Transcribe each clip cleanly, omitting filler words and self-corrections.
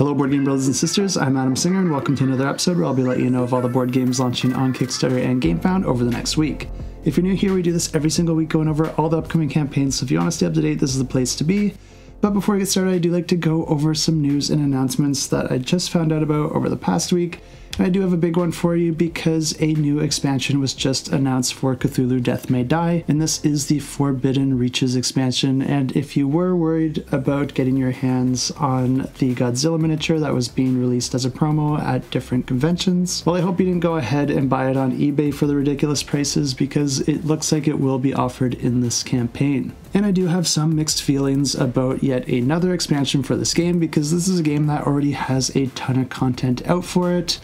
Hello board game brothers and sisters, I'm Adam Singer and welcome to another episode where I'll be letting you know of all the board games launching on Kickstarter and Gamefound over the next week. If you're new here, we do this every single week going over all the upcoming campaigns, so if you want to stay up to date, this is the place to be. But before we get started, I do like to go over some news and announcements that I just found out about over the past week. And I do have a big one for you because a new expansion was just announced for Cthulhu: Death May Die, and this is the Forbidden Reaches expansion. And if you were worried about getting your hands on the Godzilla miniature that was being released as a promo at different conventions, well, I hope you didn't go ahead and buy it on eBay for the ridiculous prices because it looks like it will be offered in this campaign. And I do have some mixed feelings about yet another expansion for this game because this is a game that already has a ton of content out for it.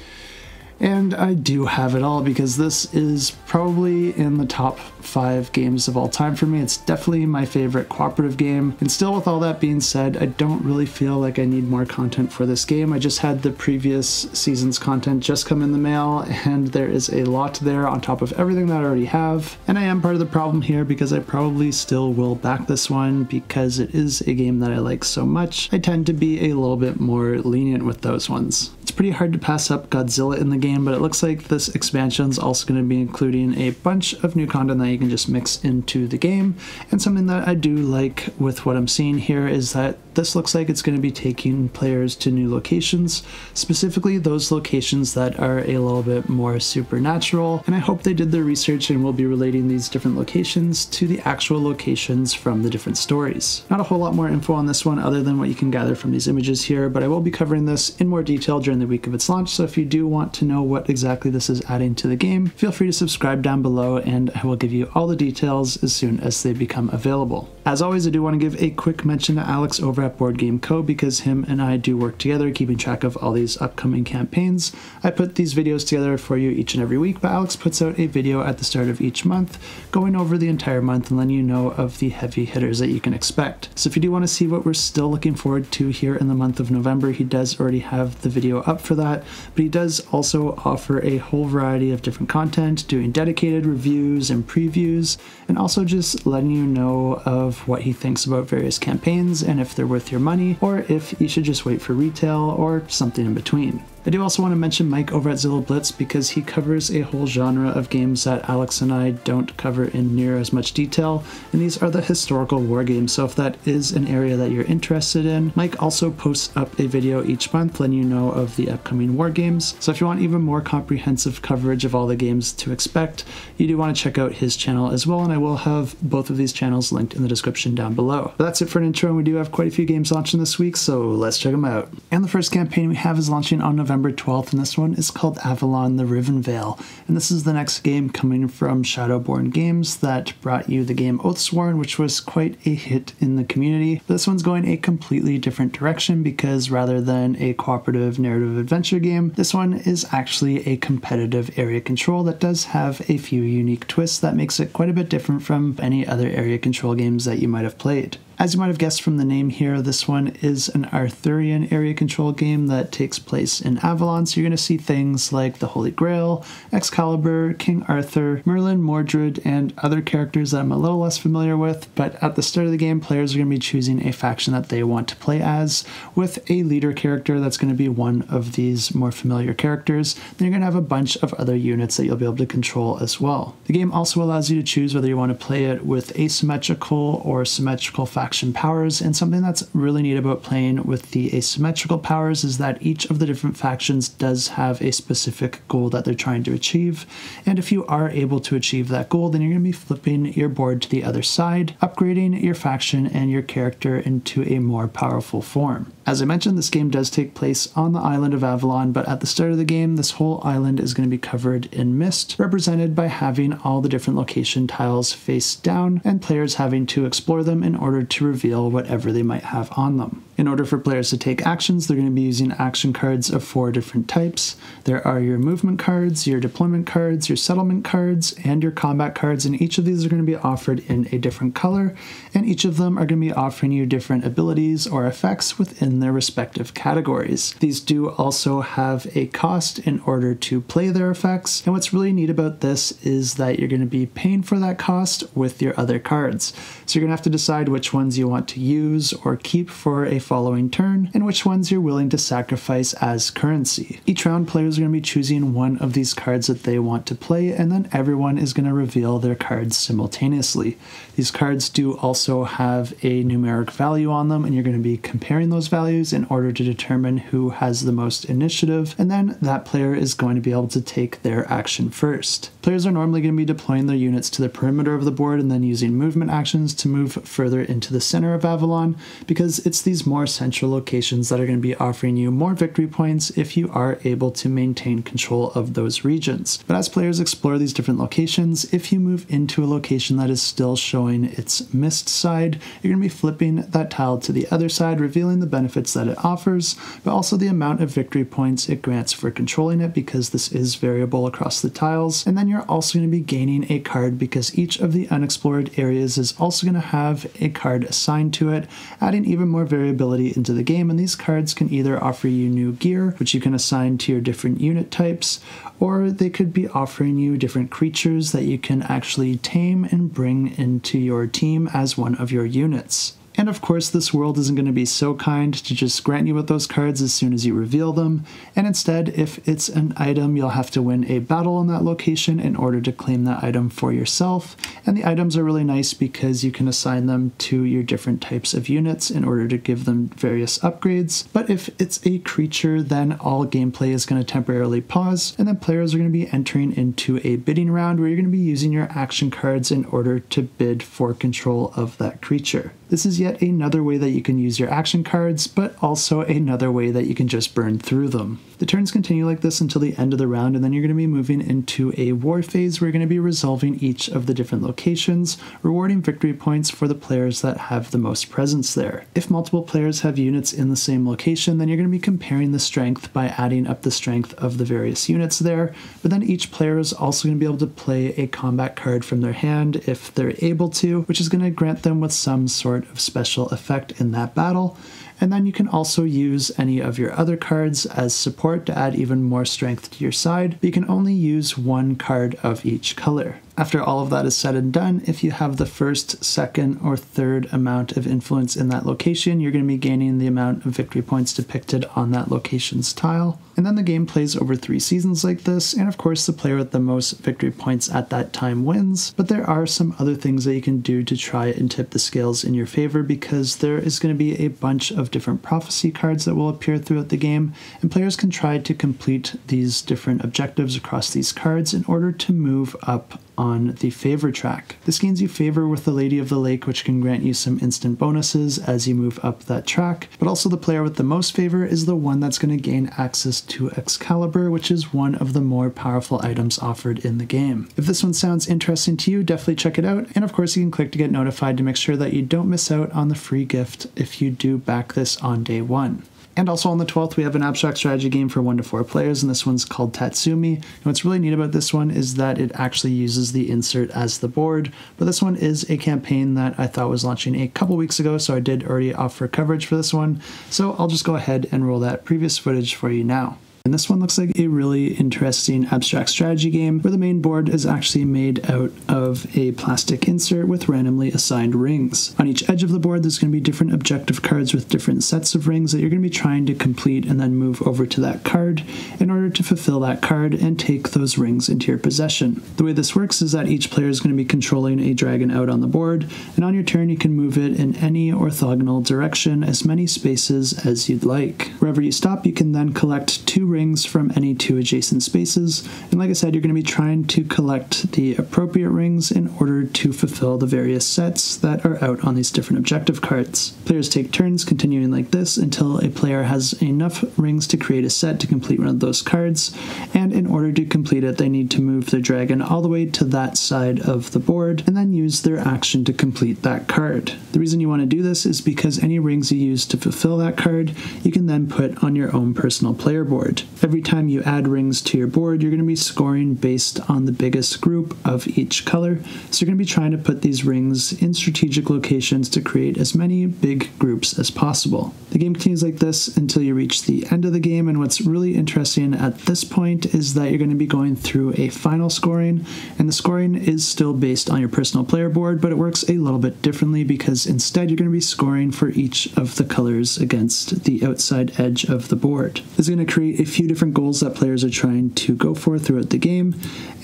And I do have it all because this is probably in the top 5 games of all time for me. It's definitely my favorite cooperative game. And still, with all that being said, I don't really feel like I need more content for this game. I just had the previous season's content just come in the mail, and there is a lot there on top of everything that I already have. And I am part of the problem here because I probably still will back this one because it is a game that I like so much. I tend to be a little bit more lenient with those ones. It's pretty hard to pass up Godzilla in the game, but it looks like this expansion is also going to be including a bunch of new content that you can just mix into the game. And something that I do like with what I'm seeing here is that this looks like it's going to be taking players to new locations, specifically those locations that are a little bit more supernatural. And I hope they did their research and will be relating these different locations to the actual locations from the different stories. Not a whole lot more info on this one other than what you can gather from these images here, but I will be covering this in more detail during the week of its launch, so if you do want to know what exactly this is adding to the game, feel free to subscribe down below and I will give you all the details as soon as they become available. As always, I do want to give a quick mention to Alex over at Board Game Co because him and I do work together keeping track of all these upcoming campaigns. I put these videos together for you each and every week, but Alex puts out a video at the start of each month going over the entire month and letting you know of the heavy hitters that you can expect. So if you do want to see what we're still looking forward to here in the month of November, he does already have the video up for that, but he does also offer a whole variety of different content, doing dedicated reviews and previews, and also just letting you know of what he thinks about various campaigns and if they're worth your money, or if you should just wait for retail or something in between. I do also want to mention Mike over at ZillaBlitz because he covers a whole genre of games that Alex and I don't cover in near as much detail, and these are the historical war games, so if that is an area that you're interested in, Mike also posts up a video each month letting you know of the upcoming war games, so if you want even more comprehensive coverage of all the games to expect, you do want to check out his channel as well, and I will have both of these channels linked in the description down below. But that's it for an intro, and we do have quite a few games launching this week, so let's check them out. And the first campaign we have is launching on November 12th, and this one is called Avalon: The Riven Vale, and this is the next game coming from Shadowborn Games that brought you the game Oathsworn, which was quite a hit in the community. But this one's going a completely different direction because rather than a cooperative narrative adventure game, this one is actually a competitive area control that does have a few unique twists that makes it quite a bit different from any other area control games that you might have played. As you might have guessed from the name here, this one is an Arthurian area control game that takes place in Avalon, so you're going to see things like the Holy Grail, Excalibur, King Arthur, Merlin, Mordred, and other characters that I'm a little less familiar with, but at the start of the game, players are going to be choosing a faction that they want to play as, with a leader character that's going to be one of these more familiar characters. Then you're going to have a bunch of other units that you'll be able to control as well. The game also allows you to choose whether you want to play it with asymmetrical or symmetrical factions. Powers, and something that's really neat about playing with the asymmetrical powers is that each of the different factions does have a specific goal that they're trying to achieve, and if you are able to achieve that goal, then you're going to be flipping your board to the other side, upgrading your faction and your character into a more powerful form. As I mentioned, this game does take place on the island of Avalon, but at the start of the game, this whole island is going to be covered in mist, represented by having all the different location tiles face down, and players having to explore them in order to reveal whatever they might have on them. In order for players to take actions, they're going to be using action cards of 4 different types. There are your movement cards, your deployment cards, your settlement cards, and your combat cards, and each of these are going to be offered in a different color, and each of them are going to be offering you different abilities or effects within their respective categories. These do also have a cost in order to play their effects, and what's really neat about this is that you're going to be paying for that cost with your other cards. So you're going to have to decide which ones you want to use or keep for a following turn, and which ones you're willing to sacrifice as currency. Each round, players are going to be choosing one of these cards that they want to play, and then everyone is going to reveal their cards simultaneously. These cards do also have a numeric value on them, and you're going to be comparing those values in order to determine who has the most initiative, and then that player is going to be able to take their action first. Players are normally going to be deploying their units to the perimeter of the board and then using movement actions to move further into the center of Avalon, because it's these more central locations that are going to be offering you more victory points if you are able to maintain control of those regions. But as players explore these different locations, if you move into a location that is still showing its mist side, you're going to be flipping that tile to the other side, revealing the benefits that it offers, but also the amount of victory points it grants for controlling it, because this is variable across the tiles. And then you're also going to be gaining a card, because each of the unexplored areas is also going to have a card assigned to it, adding even more variability into the game. And these cards can either offer you new gear, which you can assign to your different unit types, or they could be offering you different creatures that you can actually tame and bring into your team as one of your units. And of course, this world isn't going to be so kind to just grant you with those cards as soon as you reveal them, and instead, if it's an item, you'll have to win a battle in that location in order to claim that item for yourself. And the items are really nice because you can assign them to your different types of units in order to give them various upgrades. But if it's a creature, then all gameplay is going to temporarily pause, and then players are going to be entering into a bidding round where you're going to be using your action cards in order to bid for control of that creature. This is yet another way that you can use your action cards, but also another way that you can just burn through them. The turns continue like this until the end of the round, and then you're going to be moving into a war phase where you're going to be resolving each of the different locations, rewarding victory points for the players that have the most presence there. If multiple players have units in the same location, then you're going to be comparing the strength by adding up the strength of the various units there, but then each player is also going to be able to play a combat card from their hand if they're able to, which is going to grant them with some sort of special effect in that battle. And then you can also use any of your other cards as support to add even more strength to your side, but you can only use one card of each color. After all of that is said and done, if you have the first, second, or third amount of influence in that location, you're going to be gaining the amount of victory points depicted on that location's tile. And then the game plays over 3 seasons like this, and of course the player with the most victory points at that time wins, but there are some other things that you can do to try and tip the scales in your favor, because there is going to be a bunch of different prophecy cards that will appear throughout the game, and players can try to complete these different objectives across these cards in order to move up on the favor track. This gains you favor with the Lady of the Lake, which can grant you some instant bonuses as you move up that track, but also the player with the most favor is the one that's going to gain access to Excalibur, which is one of the more powerful items offered in the game. If this one sounds interesting to you, definitely check it out, and of course you can click to get notified to make sure that you don't miss out on the free gift if you do back this on day one. And also on the 12th, we have an abstract strategy game for 1 to 4 players, and this one's called Tatsumi. And what's really neat about this one is that it actually uses the insert as the board, but this one is a campaign that I thought was launching a couple weeks ago, so I did already offer coverage for this one. So I'll just go ahead and roll that previous footage for you now. And this one looks like a really interesting abstract strategy game where the main board is actually made out of a plastic insert with randomly assigned rings. On each edge of the board, there's going to be different objective cards with different sets of rings that you're going to be trying to complete and then move over to that card in order to fulfill that card and take those rings into your possession. The way this works is that each player is going to be controlling a dragon out on the board, and on your turn you can move it in any orthogonal direction as many spaces as you'd like. Wherever you stop, you can then collect 2 rings from any 2 adjacent spaces, and like I said, you're going to be trying to collect the appropriate rings in order to fulfill the various sets that are out on these different objective cards. Players take turns continuing like this until a player has enough rings to create a set to complete one of those cards, and in order to complete it, they need to move their dragon all the way to that side of the board and then use their action to complete that card. The reason you want to do this is because any rings you use to fulfill that card, you can then put on your own personal player board. Every time you add rings to your board, you're going to be scoring based on the biggest group of each color. So you're going to be trying to put these rings in strategic locations to create as many big groups as possible. The game continues like this until you reach the end of the game, and what's really interesting at this point is that you're going to be going through a final scoring, and the scoring is still based on your personal player board, but it works a little bit differently because instead you're going to be scoring for each of the colors against the outside edge of the board. This is going to create a few different goals that players are trying to go for throughout the game,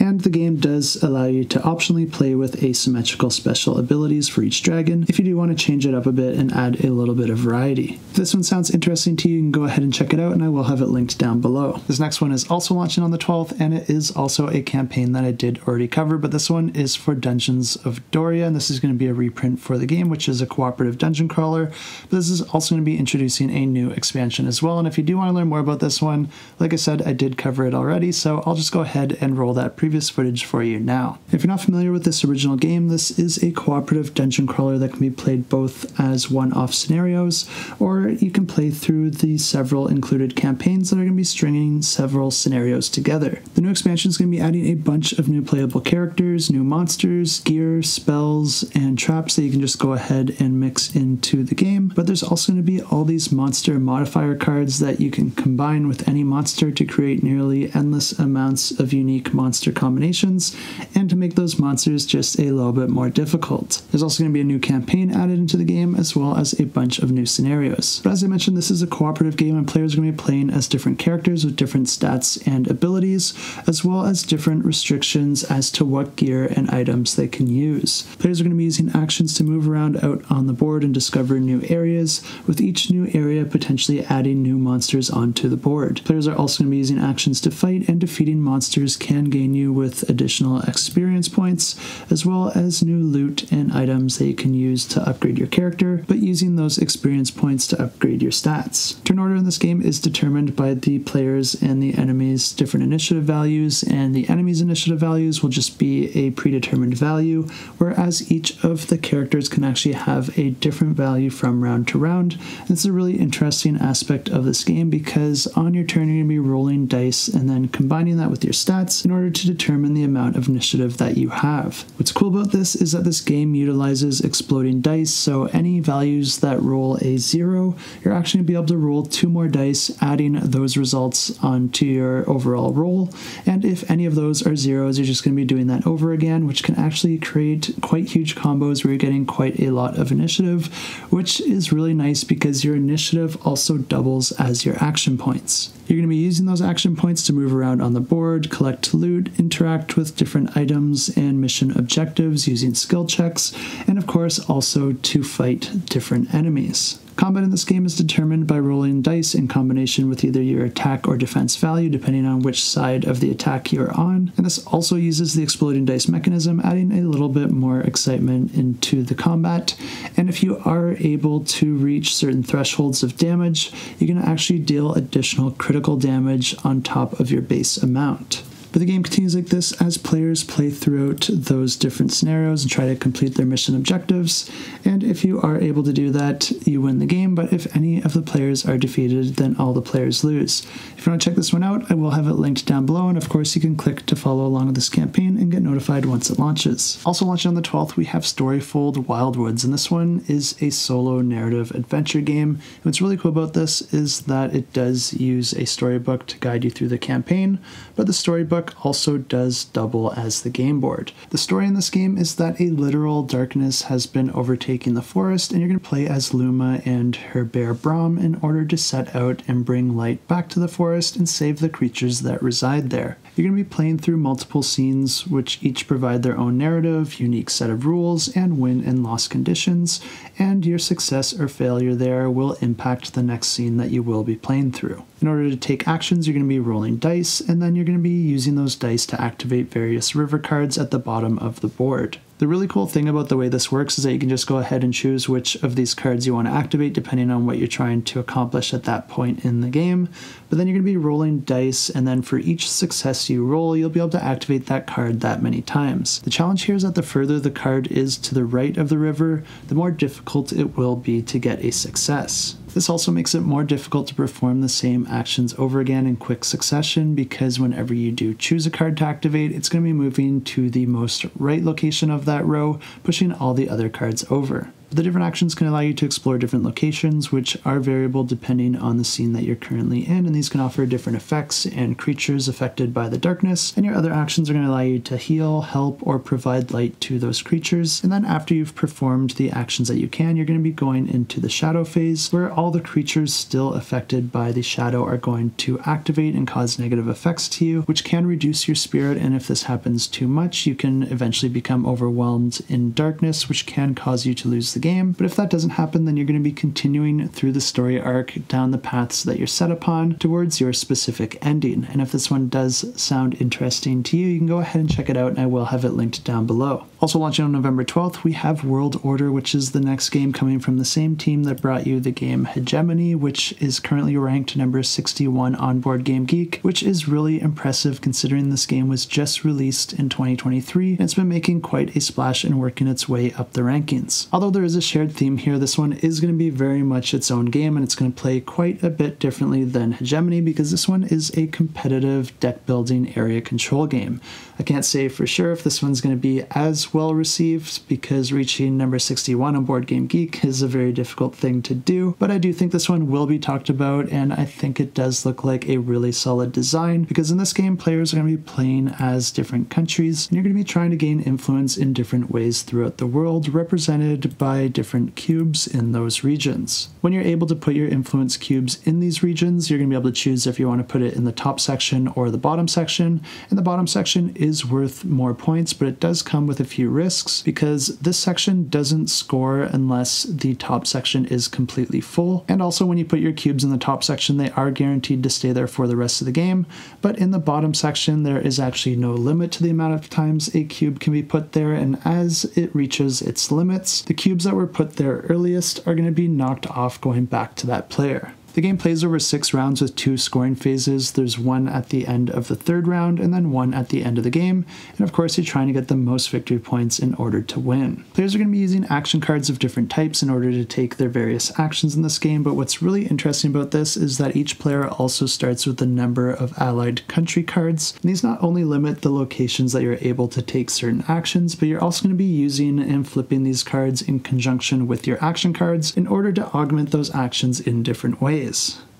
and the game does allow you to optionally play with asymmetrical special abilities for each dragon if you do want to change it up a bit and add a little bit of variety. If this one sounds interesting to you, you can go ahead and check it out, and I will have it linked down below. This next one is also launching on the 12th, and it is also a campaign that I did already cover, but this one is for Dungeons of Doria, and this is going to be a reprint for the game, which is a cooperative dungeon crawler, but this is also going to be introducing a new expansion as well. And if you do want to learn more about this one, like I said, I did cover it already, so I'll just go ahead and roll that previous footage for you now. If you're not familiar with this original game, this is a cooperative dungeon crawler that can be played both as one-off scenarios, or you can play through the several included campaigns that are going to be stringing several scenarios together. The new expansion is going to be adding a bunch of new playable characters, new monsters, gear, spells, and traps that you can just go ahead and mix into the game, but there's also going to be all these monster modifier cards that you can combine with any monster to create nearly endless amounts of unique monster combinations and to make those monsters just a little bit more difficult. There's also going to be a new campaign added into the game as well as a bunch of new scenarios. But as I mentioned, this is a cooperative game and players are going to be playing as different characters with different stats and abilities, as well as different restrictions as to what gear and items they can use. Players are going to be using actions to move around out on the board and discover new areas, with each new area potentially adding new monsters onto the board. Players are also going to be using actions to fight, and defeating monsters can gain you with additional experience points, as well as new loot and items that you can use to upgrade your character, but using those experience points to upgrade your stats. Turn order in this game is determined by the players and the enemies' different initiative values, and the enemies' initiative values will just be a predetermined value, whereas each of the characters can actually have a different value from round to round. And this is a really interesting aspect of this game because on your turn you're going to be rolling dice and then combining that with your stats in order to determine the amount of initiative that you have. What's cool about this is that this game utilizes exploding dice, so any values that roll a 0, you're actually going to be able to roll 2 more dice, adding those results onto your overall roll, and if any of those are 0s, you're just going to be doing that over again, which can actually create quite huge combos where you're getting quite a lot of initiative, which is really nice because your initiative also doubles as your action points. You're going to be using those action points to move around on the board, collect loot, interact with different items and mission objectives using skill checks, and of course also to fight different enemies. Combat in this game is determined by rolling dice in combination with either your attack or defense value, depending on which side of the attack you're on, and this also uses the exploding dice mechanism, adding a little bit more excitement into the combat. And if you are able to reach certain thresholds of damage, you can actually deal additional critical damage on top of your base amount. But the game continues like this as players play throughout those different scenarios and try to complete their mission objectives, and if you are able to do that, you win the game, but if any of the players are defeated, then all the players lose. If you want to check this one out, I will have it linked down below, and of course you can click to follow along with this campaign and get notified once it launches. Also launching on the 12th, we have Storyfold: Wildwoods, and this one is a solo narrative adventure game. And what's really cool about this is that it does use a storybook to guide you through the campaign, but the storybook also does double as the game board. The story in this game is that a literal darkness has been overtaking the forest, and you're going to play as Luma and her bear Brahm in order to set out and bring light back to the forest and save the creatures that reside there. You're going to be playing through multiple scenes, which each provide their own narrative, unique set of rules, and win and loss conditions, and your success or failure there will impact the next scene that you will be playing through. In order to take actions, you're going to be rolling dice, and then you're going to be using those dice to activate various river cards at the bottom of the board. The really cool thing about the way this works is that you can just go ahead and choose which of these cards you want to activate depending on what you're trying to accomplish at that point in the game, but then you're going to be rolling dice, and then for each success you roll, you'll be able to activate that card that many times. The challenge here is that the further the card is to the right of the river, the more difficult it will be to get a success. This also makes it more difficult to perform the same actions over again in quick succession, because whenever you do choose a card to activate, it's going to be moving to the most right location of that row, pushing all the other cards over. The different actions can allow you to explore different locations, which are variable depending on the scene that you're currently in, and these can offer different effects and creatures affected by the darkness, and your other actions are going to allow you to heal, help, or provide light to those creatures. And then after you've performed the actions that you can, you're going to be going into the shadow phase, where all the creatures still affected by the shadow are going to activate and cause negative effects to you, which can reduce your spirit, and if this happens too much, you can eventually become overwhelmed in darkness, which can cause you to lose the game. But if that doesn't happen, then you're going to be continuing through the story arc down the paths that you're set upon towards your specific ending. And if this one does sound interesting to you, you can go ahead and check it out, and I will have it linked down below. Also launching on November 12th, we have World Order, which is the next game coming from the same team that brought you the game Hegemony, which is currently ranked number 61 on BoardGameGeek, which is really impressive considering this game was just released in 2023, and it's been making quite a splash and working its way up the rankings. Although there is a shared theme here, this one is going to be very much its own game, and it's going to play quite a bit differently than Hegemony, because this one is a competitive deck building area control game. I can't say for sure if this one's going to be as well received, because reaching number 61 on BoardGameGeek is a very difficult thing to do, but I do think this one will be talked about, and I think it does look like a really solid design, because in this game players are going to be playing as different countries, and you're going to be trying to gain influence in different ways throughout the world, represented by different cubes in those regions. When you're able to put your influence cubes in these regions, you're going to be able to choose if you want to put it in the top section or the bottom section, and the bottom section is worth more points, but it does come with a few risks, because this section doesn't score unless the top section is completely full, and also when you put your cubes in the top section, they are guaranteed to stay there for the rest of the game, but in the bottom section there is actually no limit to the amount of times a cube can be put there, and as it reaches its limits, the cubes that were put there earliest are going to be knocked off going back to that player. The game plays over 6 rounds with 2 scoring phases. There's one at the end of the 3rd round and then one at the end of the game, and of course you're trying to get the most victory points in order to win. Players are going to be using action cards of different types in order to take their various actions in this game, but what's really interesting about this is that each player also starts with a number of allied country cards, and these not only limit the locations that you're able to take certain actions, but you're also going to be using and flipping these cards in conjunction with your action cards in order to augment those actions in different ways.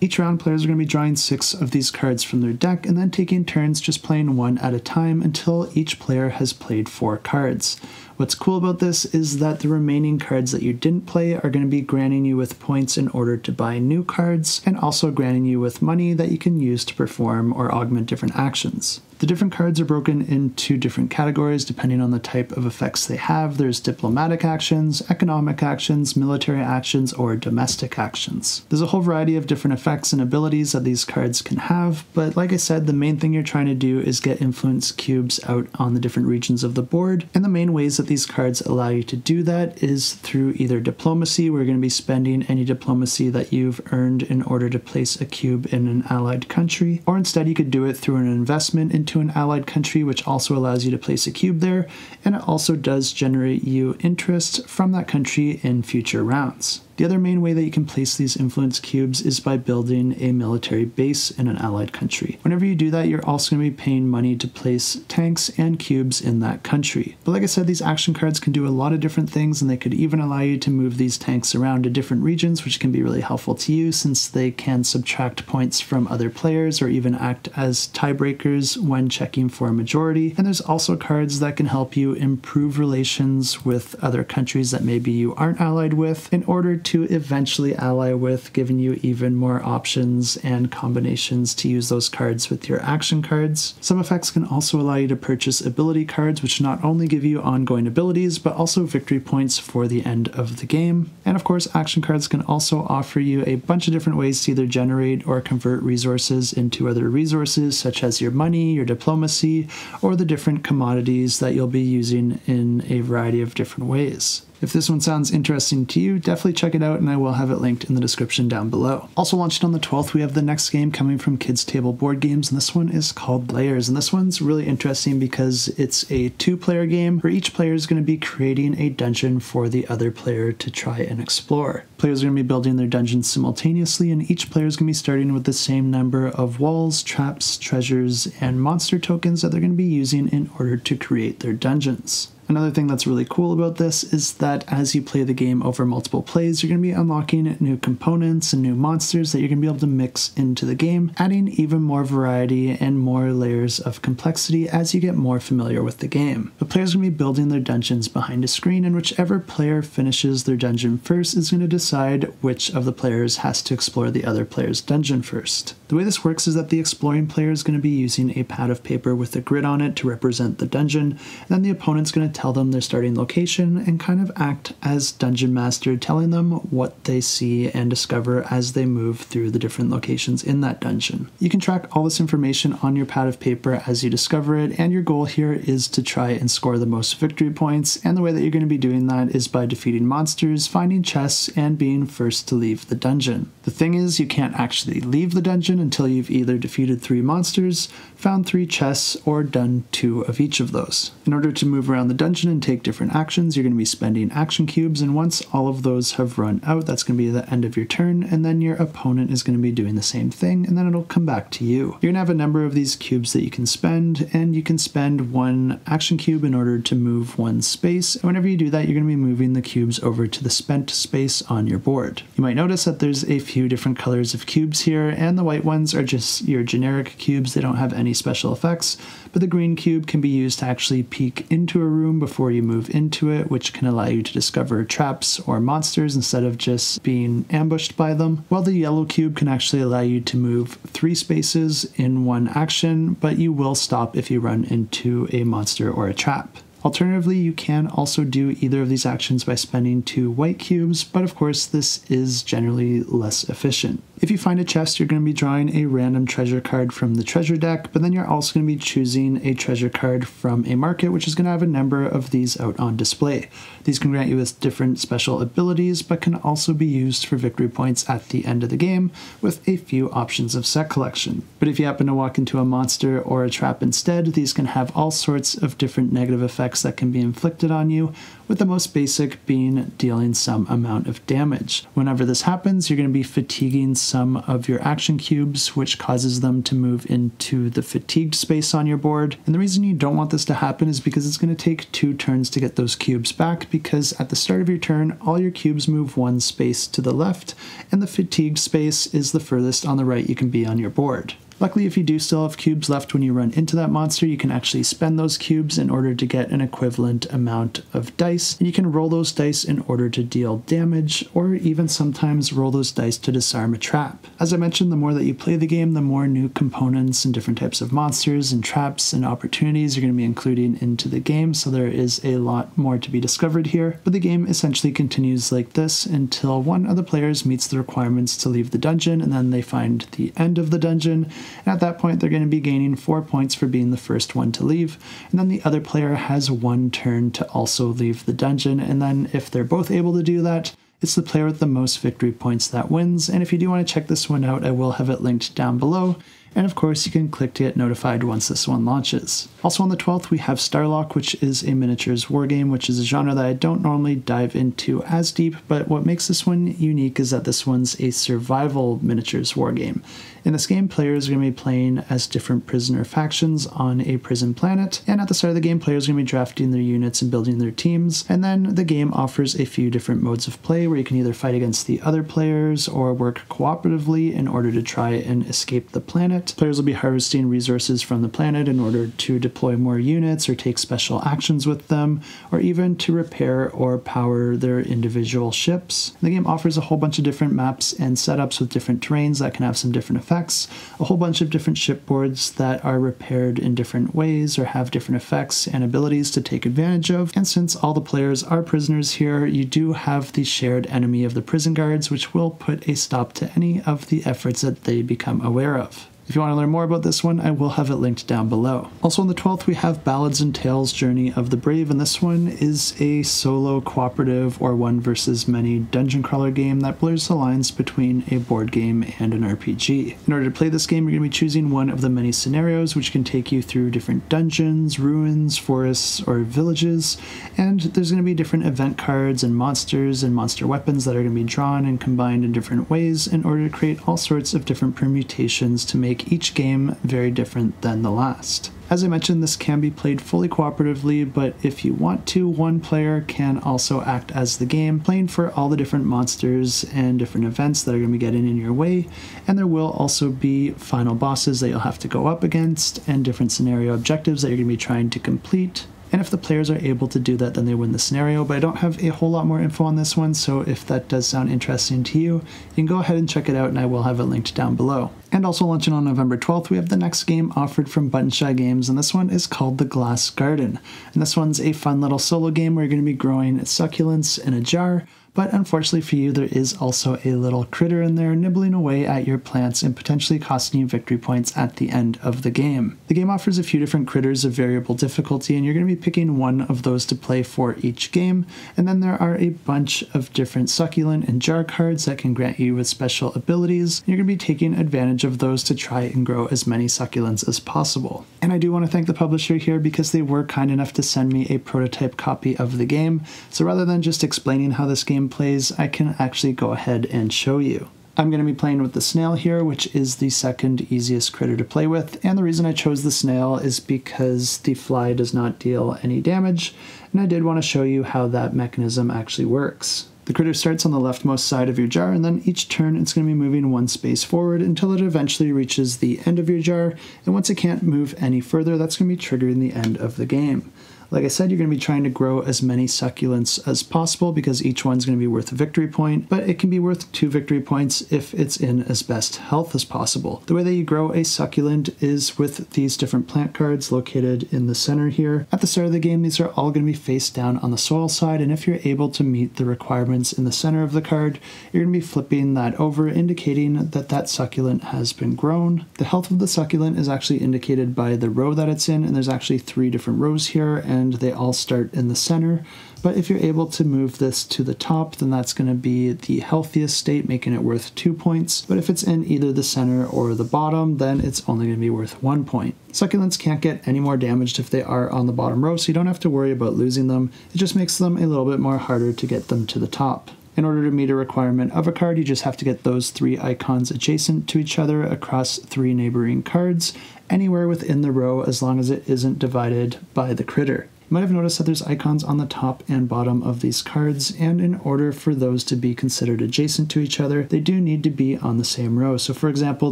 Each round, players are going to be drawing 6 of these cards from their deck and then taking turns just playing one at a time until each player has played 4 cards. What's cool about this is that the remaining cards that you didn't play are going to be granting you with points in order to buy new cards, and also granting you with money that you can use to perform or augment different actions. The different cards are broken into different categories depending on the type of effects they have. There's diplomatic actions, economic actions, military actions, or domestic actions. There's a whole variety of different effects and abilities that these cards can have, but like I said, the main thing you're trying to do is get influence cubes out on the different regions of the board, and the main ways that these cards allow you to do that is through either diplomacy, where you're going to be spending any diplomacy that you've earned in order to place a cube in an allied country, or instead you could do it through an investment into an allied country, which also allows you to place a cube there, and it also does generate you interest from that country in future rounds. The other main way that you can place these influence cubes is by building a military base in an allied country. Whenever you do that, you're also going to be paying money to place tanks and cubes in that country. But like I said, these action cards can do a lot of different things, and they could even allow you to move these tanks around to different regions, which can be really helpful to you since they can subtract points from other players or even act as tiebreakers when checking for a majority. And there's also cards that can help you improve relations with other countries that maybe you aren't allied with in order to eventually ally with, giving you even more options and combinations to use those cards with your action cards. Some effects can also allow you to purchase ability cards, which not only give you ongoing abilities, but also victory points for the end of the game. And of course, action cards can also offer you a bunch of different ways to either generate or convert resources into other resources, such as your money, your diplomacy, or the different commodities that you'll be using in a variety of different ways. If this one sounds interesting to you, definitely check it out, and I will have it linked in the description down below. Also launched on the 12th, we have the next game coming from Kids Table Board Games, and this one is called Lairs. And this one's really interesting because it's a two-player game where each player is going to be creating a dungeon for the other player to try and explore. Players are going to be building their dungeons simultaneously, and each player is going to be starting with the same number of walls, traps, treasures, and monster tokens that they're going to be using in order to create their dungeons. Another thing that's really cool about this is that as you play the game over multiple plays, you're going to be unlocking new components and new monsters that you're going to be able to mix into the game, adding even more variety and more layers of complexity as you get more familiar with the game. The players are going to be building their dungeons behind a screen, and whichever player finishes their dungeon first is going to decide which of the players has to explore the other player's dungeon first. The way this works is that the exploring player is going to be using a pad of paper with a grid on it to represent the dungeon, and then the opponent's going to tell them their starting location and kind of act as dungeon master, telling them what they see and discover as they move through the different locations in that dungeon. You can track all this information on your pad of paper as you discover it, and your goal here is to try and score the most victory points, and the way that you're going to be doing that is by defeating monsters, finding chests, and being first to leave the dungeon. The thing is, you can't actually leave the dungeon until you've either defeated 3 monsters, found 3 chests, or done 2 of each of those. In order to move around the dungeon and take different actions, you're going to be spending action cubes, and once all of those have run out, that's going to be the end of your turn, and then your opponent is going to be doing the same thing, and then it'll come back to you. You're going to have a number of these cubes that you can spend, and you can spend 1 action cube in order to move 1 space, and whenever you do that, you're going to be moving the cubes over to the spent space on your board. You might notice that there's a few different colors of cubes here, and the white ones are just your generic cubes. They don't have any special effects, but the green cube can be used to actually peek into a room before you move into it, which can allow you to discover traps or monsters instead of just being ambushed by them. While the yellow cube can actually allow you to move 3 spaces in 1 action, but you will stop if you run into a monster or a trap. Alternatively, you can also do either of these actions by spending 2 white cubes, but of course this is generally less efficient. If you find a chest, you're going to be drawing a random treasure card from the treasure deck, but then you're also going to be choosing a treasure card from a market, which is going to have a number of these out on display. These can grant you with different special abilities, but can also be used for victory points at the end of the game, with a few options of set collection. But if you happen to walk into a monster or a trap instead, these can have all sorts of different negative effects that can be inflicted on you, with the most basic being dealing some amount of damage. Whenever this happens, you're going to be fatiguing some of your action cubes, which causes them to move into the fatigued space on your board. And the reason you don't want this to happen is because it's going to take 2 turns to get those cubes back, because at the start of your turn, all your cubes move 1 space to the left, and the fatigued space is the furthest on the right you can be on your board. Luckily, if you do still have cubes left when you run into that monster, you can actually spend those cubes in order to get an equivalent amount of dice, and you can roll those dice in order to deal damage, or even sometimes roll those dice to disarm a trap. As I mentioned, the more that you play the game, the more new components and different types of monsters and traps and opportunities you're going to be including into the game, so there is a lot more to be discovered here. But the game essentially continues like this until one of the players meets the requirements to leave the dungeon, and then they find the end of the dungeon. And at that point, they're going to be gaining 4 points for being the first one to leave, and then the other player has 1 turn to also leave the dungeon, and then if they're both able to do that, it's the player with the most victory points that wins. And if you do want to check this one out, I will have it linked down below. And of course, you can click to get notified once this one launches. Also on the 12th, we have STARLOCK, which is a miniatures war game, which is a genre that I don't normally dive into as deep, but what makes this one unique is that this one's a survival miniatures war game. In this game, players are going to be playing as different prisoner factions on a prison planet, and at the start of the game, players are going to be drafting their units and building their teams, and then the game offers a few different modes of play where you can either fight against the other players or work cooperatively in order to try and escape the planet. Players will be harvesting resources from the planet in order to deploy more units or take special actions with them, or even to repair or power their individual ships. The game offers a whole bunch of different maps and setups with different terrains that can have some different effects, a whole bunch of different shipboards that are repaired in different ways or have different effects and abilities to take advantage of. And since all the players are prisoners here, you do have the shared enemy of the prison guards, which will put a stop to any of the efforts that they become aware of. If you want to learn more about this one, I will have it linked down below. Also on the 12th, we have Ballads & Tales: Journey of the Brave, and this one is a solo cooperative or one versus many dungeon crawler game that blurs the lines between a board game and an RPG. In order to play this game, you're going to be choosing one of the many scenarios, which can take you through different dungeons, ruins, forests, or villages, and there's going to be different event cards and monsters and monster weapons that are going to be drawn and combined in different ways in order to create all sorts of different permutations to make each game very different than the last. As I mentioned, this can be played fully cooperatively, but if you want to, one player can also act as the game, playing for all the different monsters and different events that are going to be getting in your way, and there will also be final bosses that you'll have to go up against and different scenario objectives that you're going to be trying to complete. And if the players are able to do that, then they win the scenario, but I don't have a whole lot more info on this one, so if that does sound interesting to you, you can go ahead and check it out, and I will have it linked down below. And also launching on November 12th, we have the next game offered from Button Shy Games, and this one is called The Glass Garden. And this one's a fun little solo game where you're going to be growing succulents in a jar, but unfortunately for you, there is also a little critter in there nibbling away at your plants and potentially costing you victory points at the end of the game. The game offers a few different critters of variable difficulty, and you're going to be picking one of those to play for each game, and then there are a bunch of different succulent and jar cards that can grant you with special abilities, and you're going to be taking advantage of those to try and grow as many succulents as possible. And I do want to thank the publisher here because they were kind enough to send me a prototype copy of the game, so rather than just explaining how this game plays, I can actually go ahead and show you. I'm going to be playing with the snail here, which is the second easiest critter to play with, and the reason I chose the snail is because the fly does not deal any damage, and I did want to show you how that mechanism actually works. The critter starts on the leftmost side of your jar, and then each turn it's going to be moving one space forward until it eventually reaches the end of your jar, and once it can't move any further, that's going to be triggering the end of the game. Like I said, you're going to be trying to grow as many succulents as possible because each one's going to be worth a victory point, but it can be worth 2 victory points if it's in as best health as possible. The way that you grow a succulent is with these different plant cards located in the center here. At the start of the game, these are all going to be face down on the soil side, and if you're able to meet the requirements in the center of the card, you're going to be flipping that over, indicating that that succulent has been grown. The health of the succulent is actually indicated by the row that it's in, and there's actually 3 different rows here, and they all start in the center. But if you're able to move this to the top, then that's going to be the healthiest state, making it worth 2 points. But if it's in either the center or the bottom, then it's only going to be worth 1 point. Succulents can't get any more damaged if they are on the bottom row, so you don't have to worry about losing them. It just makes them a little bit more harder to get them to the top. In order to meet a requirement of a card, you just have to get those 3 icons adjacent to each other across 3 neighboring cards, anywhere within the row as long as it isn't divided by the critter. You might have noticed that there's icons on the top and bottom of these cards, and in order for those to be considered adjacent to each other, they do need to be on the same row. So for example,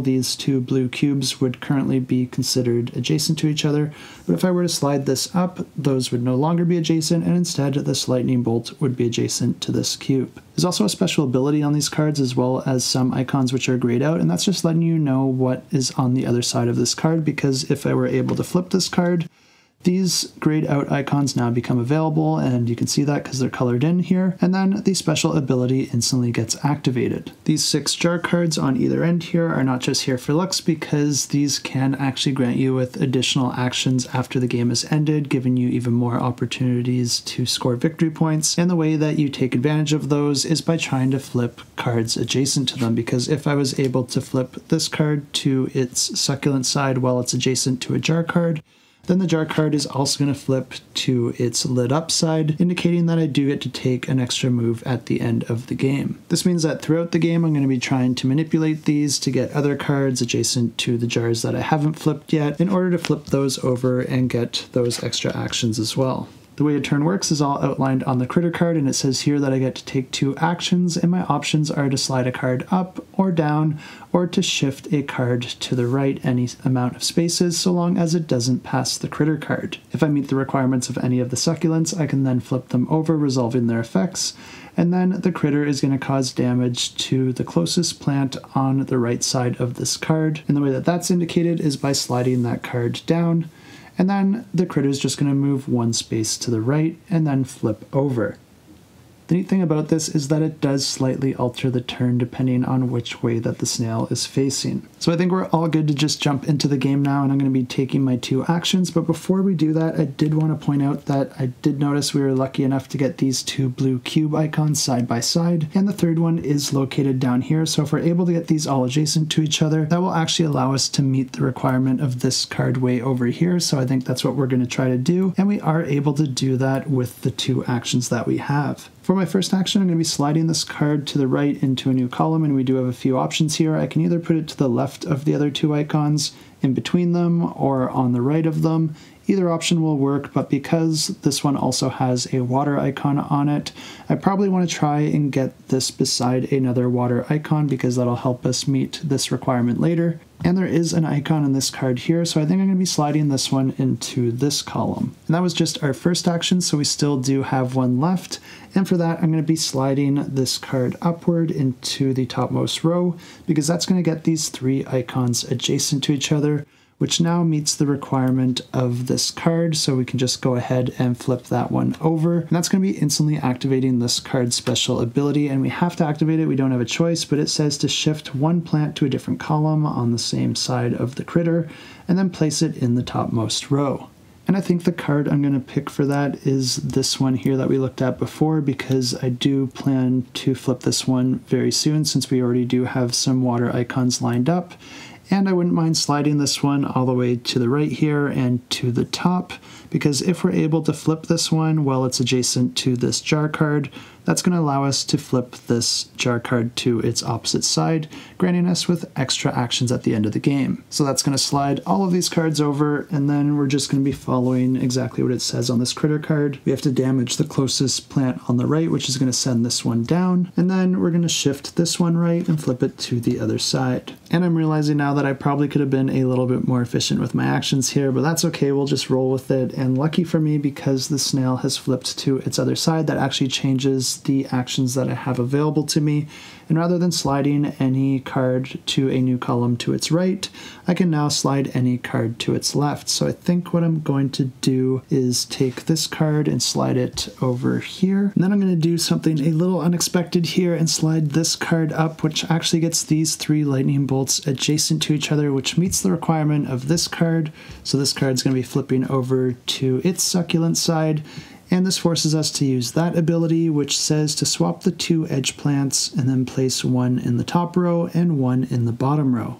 these 2 blue cubes would currently be considered adjacent to each other, but if I were to slide this up, those would no longer be adjacent, and instead this lightning bolt would be adjacent to this cube. There's also a special ability on these cards as well as some icons which are grayed out, and that's just letting you know what is on the other side of this card, because if I were able to flip this card, these grayed out icons now become available, and you can see that because they're colored in here, and then the special ability instantly gets activated. These 6 jar cards on either end here are not just here for looks, because these can actually grant you with additional actions after the game is ended, giving you even more opportunities to score victory points, and the way that you take advantage of those is by trying to flip cards adjacent to them, because if I was able to flip this card to its succulent side while it's adjacent to a jar card, then the jar card is also going to flip to its lit up side, indicating that I do get to take an extra move at the end of the game. This means that throughout the game I'm going to be trying to manipulate these to get other cards adjacent to the jars that I haven't flipped yet in order to flip those over and get those extra actions as well. The way a turn works is all outlined on the critter card, and it says here that I get to take 2 actions, and my options are to slide a card up or down, or to shift a card to the right any amount of spaces so long as it doesn't pass the critter card. If I meet the requirements of any of the succulents, I can then flip them over, resolving their effects, and then the critter is going to cause damage to the closest plant on the right side of this card, and the way that that's indicated is by sliding that card down. And then the critter is just going to move 1 space to the right and then flip over. The neat thing about this is that it does slightly alter the turn depending on which way that the snail is facing. So I think we're all good to just jump into the game now, and I'm going to be taking my two actions. But before we do that, I did want to point out that I did notice we were lucky enough to get these two blue cube icons side by side, and the third one is located down here. So if we're able to get these all adjacent to each other, that will actually allow us to meet the requirement of this card way over here. So I think that's what we're going to try to do, and we are able to do that with the two actions that we have. For my first action, I'm going to be sliding this card to the right into a new column, and we do have a few options here. I can either put it to the left of the other two icons, in between them, or on the right of them. Either option will work, but because this one also has a water icon on it, I probably want to try and get this beside another water icon because that'll help us meet this requirement later. And there is an icon on this card here, so I think I'm going to be sliding this one into this column. And that was just our first action, so we still do have one left. And for that, I'm going to be sliding this card upward into the topmost row, because that's going to get these three icons adjacent to each other, which now meets the requirement of this card, so we can just go ahead and flip that one over. And that's going to be instantly activating this card's special ability, and we have to activate it, we don't have a choice, but it says to shift one plant to a different column on the same side of the critter, and then place it in the topmost row. And I think the card I'm going to pick for that is this one here that we looked at before, because I do plan to flip this one very soon since we already do have some water icons lined up. And I wouldn't mind sliding this one all the way to the right here and to the top, because if we're able to flip this one while it's adjacent to this jar card, that's going to allow us to flip this jar card to its opposite side, granting us with extra actions at the end of the game. So that's going to slide all of these cards over, and then we're just going to be following exactly what it says on this critter card. We have to damage the closest plant on the right, which is going to send this one down, and then we're going to shift this one right and flip it to the other side. And I'm realizing now that I probably could have been a little bit more efficient with my actions here, but that's okay, we'll just roll with it. And lucky for me, because the snail has flipped to its other side, that actually changes the actions that I have available to me, and rather than sliding any card to a new column to its right, I can now slide any card to its left. So I think what I'm going to do is take this card and slide it over here, and then I'm going to do something a little unexpected here and slide this card up, which actually gets these three lightning bolts adjacent to each other, which meets the requirement of this card. So this card's going to be flipping over to its succulent side, and this forces us to use that ability, which says to swap the two edge plants and then place one in the top row and one in the bottom row.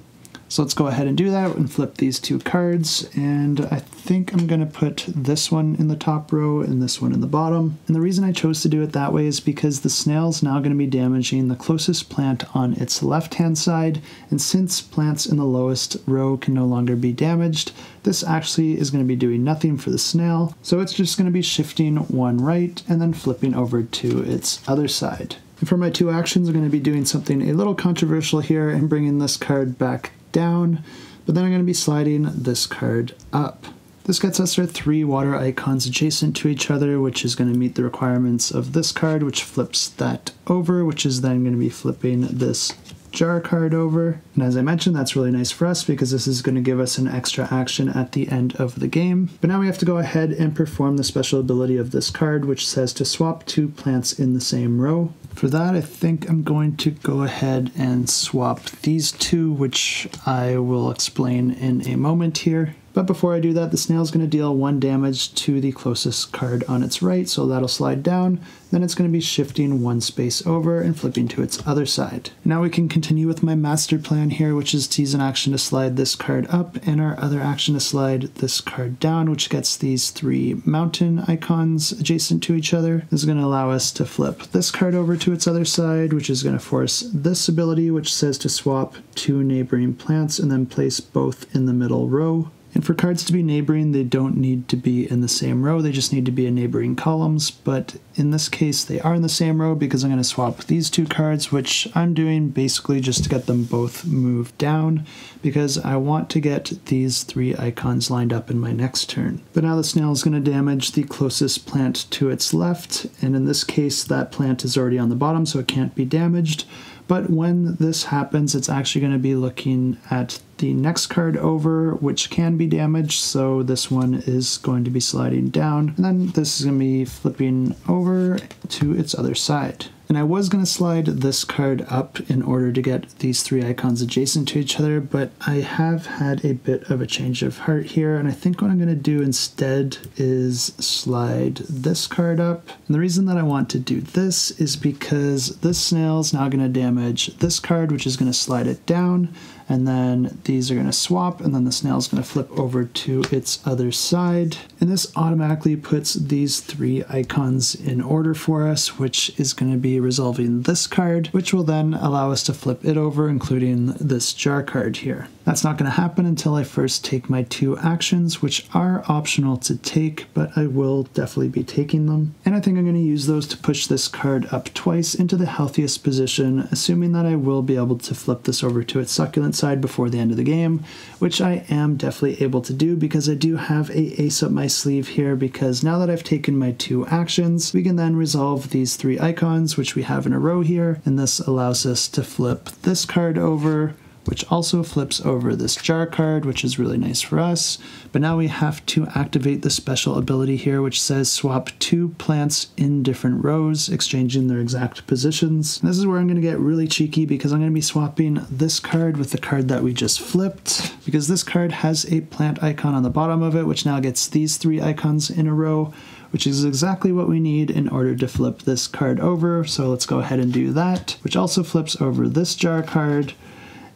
So let's go ahead and do that and flip these two cards, and I think I'm going to put this one in the top row and this one in the bottom. And the reason I chose to do it that way is because the snail's now going to be damaging the closest plant on its left-hand side, and since plants in the lowest row can no longer be damaged, this actually is going to be doing nothing for the snail, so it's just going to be shifting one right and then flipping over to its other side. And for my two actions, I'm going to be doing something a little controversial here and bringing this card back down, but then I'm going to be sliding this card up. This gets us our three water icons adjacent to each other, which is going to meet the requirements of this card, which flips that over, which is then going to be flipping this jar card over. And as I mentioned, that's really nice for us because this is going to give us an extra action at the end of the game. But now we have to go ahead and perform the special ability of this card, which says to swap two plants in the same row. For that, I think I'm going to go ahead and swap these two, which I will explain in a moment here. But before I do that, the snail's going to deal one damage to the closest card on its right, so that'll slide down. Then it's going to be shifting one space over and flipping to its other side. Now we can continue with my master plan here, which is to use an action to slide this card up and our other action to slide this card down, which gets these three mountain icons adjacent to each other. This is going to allow us to flip this card over to its other side, which is going to force this ability, which says to swap two neighboring plants and then place both in the middle row. And for cards to be neighboring, they don't need to be in the same row, they just need to be in neighboring columns, but in this case they are in the same row because I'm going to swap these two cards, which I'm doing basically just to get them both moved down, because I want to get these three icons lined up in my next turn. But now the snail is going to damage the closest plant to its left, and in this case that plant is already on the bottom, so it can't be damaged. But when this happens, it's actually going to be looking at the next card over, which can be damaged, so this one is going to be sliding down, and then this is going to be flipping over to its other side. And I was going to slide this card up in order to get these three icons adjacent to each other, but I have had a bit of a change of heart here, and I think what I'm going to do instead is slide this card up. And the reason that I want to do this is because this snail is now going to damage this card, which is going to slide it down, and then these are going to swap, and then the snail is going to flip over to its other side. And this automatically puts these three icons in order for us, which is going to be resolving this card, which will then allow us to flip it over, including this jar card here. That's not going to happen until I first take my two actions, which are optional to take, but I will definitely be taking them. And I think I'm going to use those to push this card up twice into the healthiest position, assuming that I will be able to flip this over to its succulent side before the end of the game, which I am definitely able to do because I do have a ace up my sleeve here, because now that I've taken my two actions, we can then resolve these three icons, which we have in a row here, and this allows us to flip this card over, which also flips over this jar card, which is really nice for us. But now we have to activate the special ability here, which says swap two plants in different rows, exchanging their exact positions. And this is where I'm going to get really cheeky, because I'm going to be swapping this card with the card that we just flipped, because this card has a plant icon on the bottom of it, which now gets these three icons in a row, which is exactly what we need in order to flip this card over. So let's go ahead and do that, which also flips over this jar card.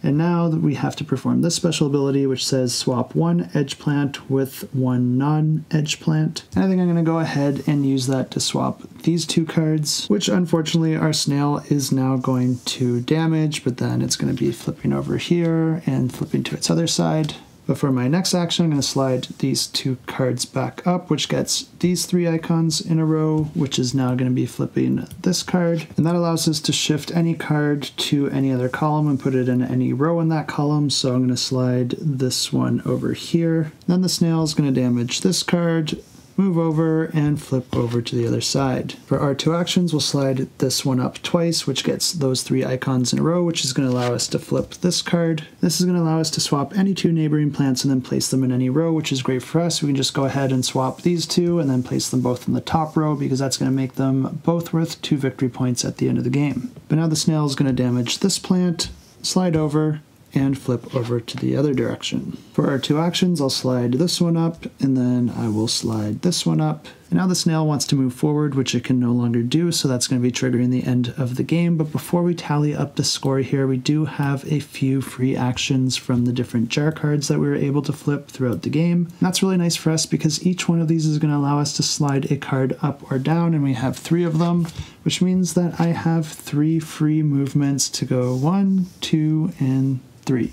And now we have to perform this special ability, which says swap one edge plant with one non-edge plant. And I think I'm going to go ahead and use that to swap these two cards, which unfortunately our snail is now going to damage, but then it's going to be flipping over here and flipping to its other side. But for my next action, I'm going to slide these two cards back up, which gets these three icons in a row, which is now going to be flipping this card. And that allows us to shift any card to any other column and put it in any row in that column. So I'm going to slide this one over here. Then the snail is going to damage this card, move over, and flip over to the other side. For our two actions, we'll slide this one up twice, which gets those three icons in a row, which is going to allow us to flip this card. This is going to allow us to swap any two neighboring plants and then place them in any row, which is great for us. We can just go ahead and swap these two and then place them both in the top row, because that's going to make them both worth 2 victory points at the end of the game. But now the snail is going to damage this plant, slide over, and flip over to the other direction. For our two actions, I'll slide this one up, and then I will slide this one up. And now the snail wants to move forward, which it can no longer do, so that's going to be triggering the end of the game. But before we tally up the score here, we do have a few free actions from the different jar cards that we were able to flip throughout the game. And that's really nice for us, because each one of these is going to allow us to slide a card up or down, and we have three of them, which means that I have three free movements to go 1, 2, and 3.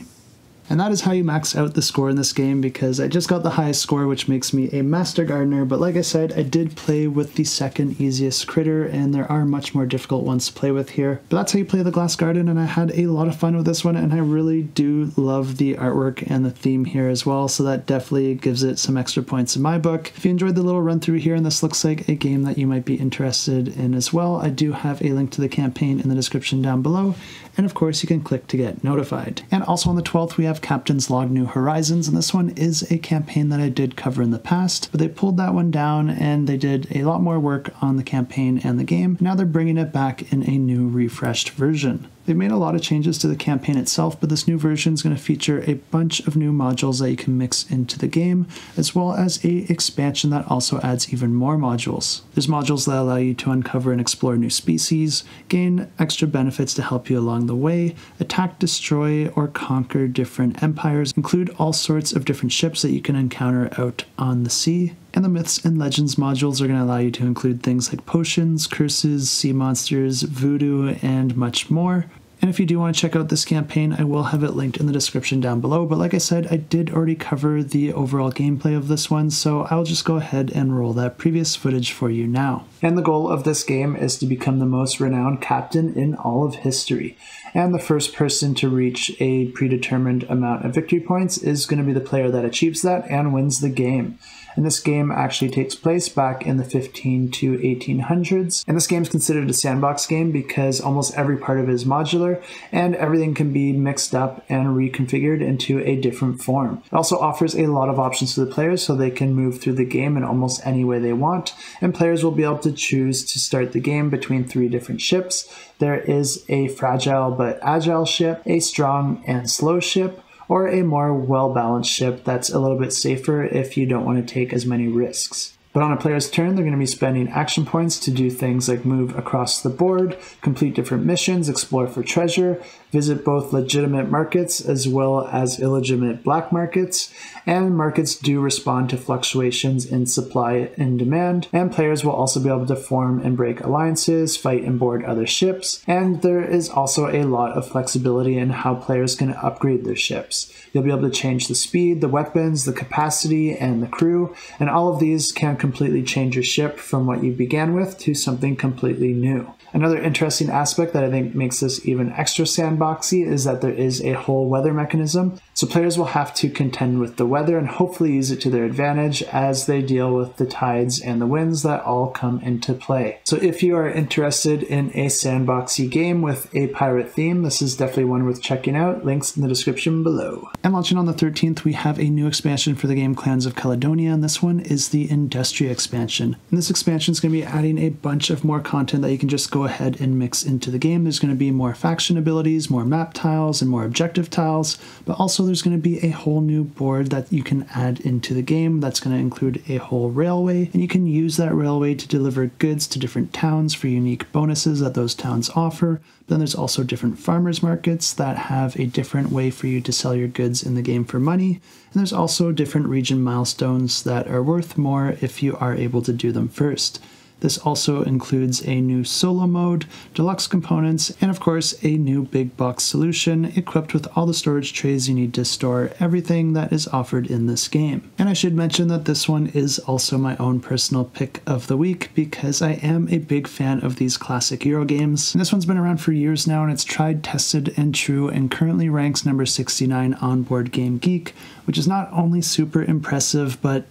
And that is how you max out the score in this game, because I just got the highest score, which makes me a master gardener. But like I said, I did play with the second easiest critter, and there are much more difficult ones to play with here. But that's how you play the Glass Garden, and I had a lot of fun with this one, and I really do love the artwork and the theme here as well, so that definitely gives it some extra points in my book. If you enjoyed the little run through here and this looks like a game that you might be interested in as well, I do have a link to the campaign in the description down below, and of course you can click to get notified. And also on the 12th we have Captain's Log New Horizons, and this one is a campaign that I did cover in the past, but they pulled that one down and they did a lot more work on the campaign and the game. Now they're bringing it back in a new refreshed version. They've made a lot of changes to the campaign itself, but this new version is going to feature a bunch of new modules that you can mix into the game, as well as an expansion that also adds even more modules. There's modules that allow you to uncover and explore new species, gain extra benefits to help you along the way, attack, destroy, or conquer different empires, include all sorts of different ships that you can encounter out on the sea. And the Myths and Legends modules are going to allow you to include things like potions, curses, sea monsters, voodoo, and much more. And if you do want to check out this campaign, I will have it linked in the description down below. But like I said, I did already cover the overall gameplay of this one, so I'll just go ahead and roll that previous footage for you now. And the goal of this game is to become the most renowned captain in all of history. And the first person to reach a predetermined amount of victory points is going to be the player that achieves that and wins the game. and this game actually takes place back in the 1500s to 1800s. And this game is considered a sandbox game because almost every part of it is modular and everything can be mixed up and reconfigured into a different form. It also offers a lot of options to the players so they can move through the game in almost any way they want, and players will be able to choose to start the game between three different ships. There is a fragile but agile ship, a strong and slow ship, or a more well-balanced ship that's a little bit safer if you don't want to take as many risks. But on a player's turn, they're going to be spending action points to do things like move across the board, complete different missions, explore for treasure, visit both legitimate markets as well as illegitimate black markets, and markets do respond to fluctuations in supply and demand, and players will also be able to form and break alliances, fight and board other ships, and there is also a lot of flexibility in how players can upgrade their ships. You'll be able to change the speed, the weapons, the capacity, and the crew, and all of these can completely change your ship from what you began with to something completely new. Another interesting aspect that I think makes this even extra sandboxy is that there is a whole weather mechanism. So players will have to contend with the weather and hopefully use it to their advantage as they deal with the tides and the winds that all come into play. So if you are interested in a sandboxy game with a pirate theme, this is definitely one worth checking out. Links in the description below. And launching on the 13th, we have a new expansion for the game Clans of Caledonia, and this one is the Industria expansion. And this expansion is going to be adding a bunch of more content that you can just go ahead and mix into the game. There's going to be more faction abilities, more map tiles, and more objective tiles, but also there's going to be a whole new board that you can add into the game that's going to include a whole railway, and you can use that railway to deliver goods to different towns for unique bonuses that those towns offer. Then there's also different farmers markets that have a different way for you to sell your goods in the game for money, and there's also different region milestones that are worth more if you are able to do them first. This also includes a new solo mode, deluxe components, and of course a new big box solution equipped with all the storage trays you need to store everything that is offered in this game. And I should mention that this one is also my own personal pick of the week because I am a big fan of these classic Euro games. And this one's been around for years now, and it's tried, tested, and true, and currently ranks number 69 on BoardGameGeek, which is not only super impressive, but